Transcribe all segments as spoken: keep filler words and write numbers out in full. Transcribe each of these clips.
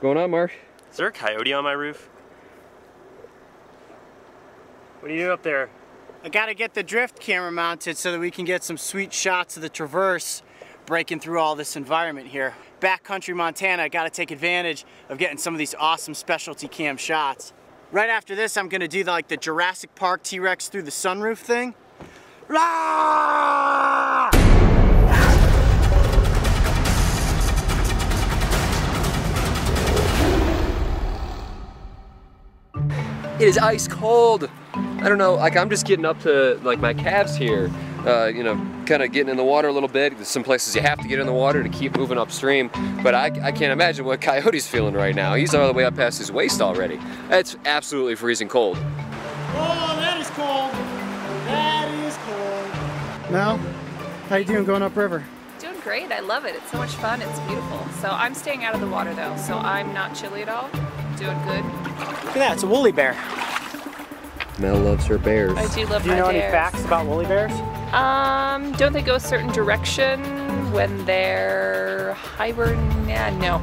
What's going on, Marsh? Is there a coyote on my roof? What are you up there? I gotta get the drift camera mounted so that we can get some sweet shots of the traverse breaking through all this environment here. Backcountry Montana, I gotta take advantage of getting some of these awesome specialty cam shots. Right after this, I'm gonna do the, like the Jurassic Park T-Rex through the sunroof thing. Rah! It is ice cold. I don't know, like I'm just getting up to like my calves here, uh, you know, kind of getting in the water a little bit. There's some places you have to get in the water to keep moving upstream, but I, I can't imagine what Coyote's feeling right now. He's all the way up past his waist already. That's absolutely freezing cold. Oh, that is cold. That is cold. Mel, how you doing going upriver? Doing great, I love it. It's so much fun, it's beautiful. So I'm staying out of the water though, so I'm not chilly at all. Doing good. Look at that, it's a woolly bear. Mel loves her bears. I do love my bears. Do you know any facts about woolly bears? Um, don't they go a certain direction when they're hibernating? No.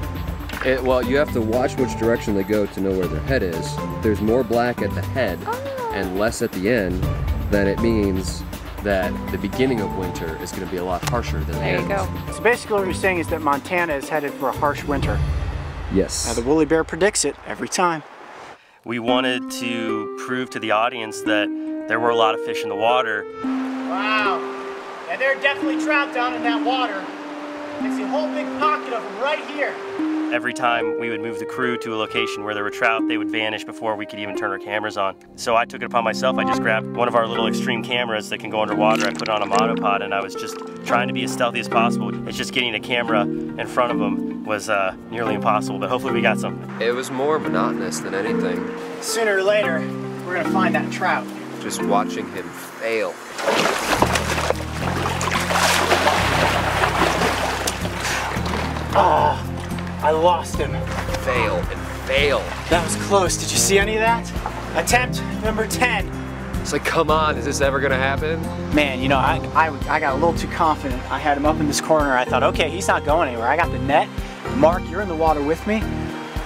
It, well, you have to watch which direction they go to know where their head is. There's more black at the head oh. and less at the end, then it means that the beginning of winter is going to be a lot harsher than the end. There you go. So basically what you're saying is that Montana is headed for a harsh winter. Yes. Now the woolly bear predicts it every time. We wanted to prove to the audience that there were a lot of fish in the water. Wow, and there are definitely trout down in that water. I see a whole big pocket of them right here. Every time we would move the crew to a location where there were trout, they would vanish before we could even turn our cameras on. So I took it upon myself, I just grabbed one of our little extreme cameras that can go underwater, I put it on a monopod, and I was just trying to be as stealthy as possible. It's just getting a camera in front of them was uh, nearly impossible, but hopefully we got something. It was more monotonous than anything. Sooner or later, we're gonna find that trout. Just watching him fail. Oh. I lost him. Fail and fail. That was close. Did you see any of that? Attempt number ten. It's like, come on, is this ever gonna happen? Man, you know, I, I, I got a little too confident. I had him up in this corner. I thought, okay, he's not going anywhere. I got the net. Mark, you're in the water with me.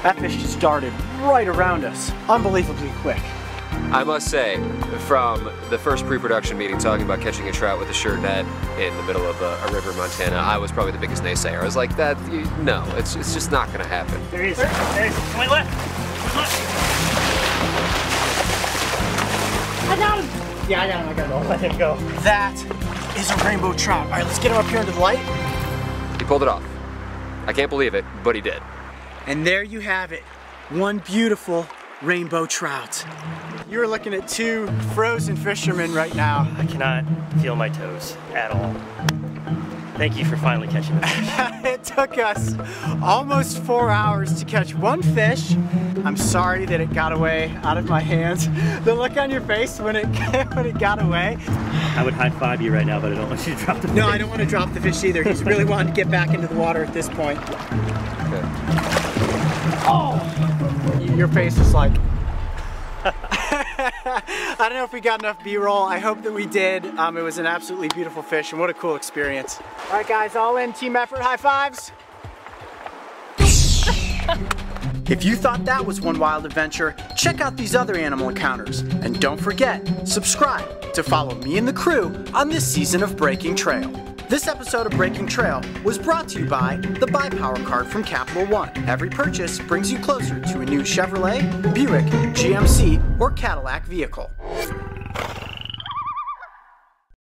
That fish just darted right around us. Unbelievably quick. I must say, from the first pre-production meeting talking about catching a trout with a sure net in the middle of a, a river in Montana, I was probably the biggest naysayer. I was like, that, you, no, it's, it's just not gonna happen. There he is, there he is, to my left, to my left. I got him. Yeah, I got him, I got him, I'll let him go. That is a rainbow trout. All right, let's get him up here into the light. He pulled it off. I can't believe it, but he did. And there you have it, one beautiful rainbow trout. You're looking at two frozen fishermen right now. I cannot feel my toes at all. Thank you for finally catching a fish. It took us almost four hours to catch one fish. I'm sorry that it got away out of my hands. The look on your face when it when it got away. I would high five you right now, but I don't want you to drop the fish. No, I don't want to drop the fish either. He's really wanting to get back into the water at this point. Okay. Oh! Your face is like... I don't know if we got enough B-roll. I hope that we did. Um, it was an absolutely beautiful fish and what a cool experience. All right guys, all in, team effort, high fives. If you thought that was one wild adventure, check out these other animal encounters. And don't forget, subscribe to follow me and the crew on this season of Breaking Trail. This episode of Breaking Trail was brought to you by the Buy Power Card from Capital One. Every purchase brings you closer to a new Chevrolet, Buick, G M C, or Cadillac vehicle.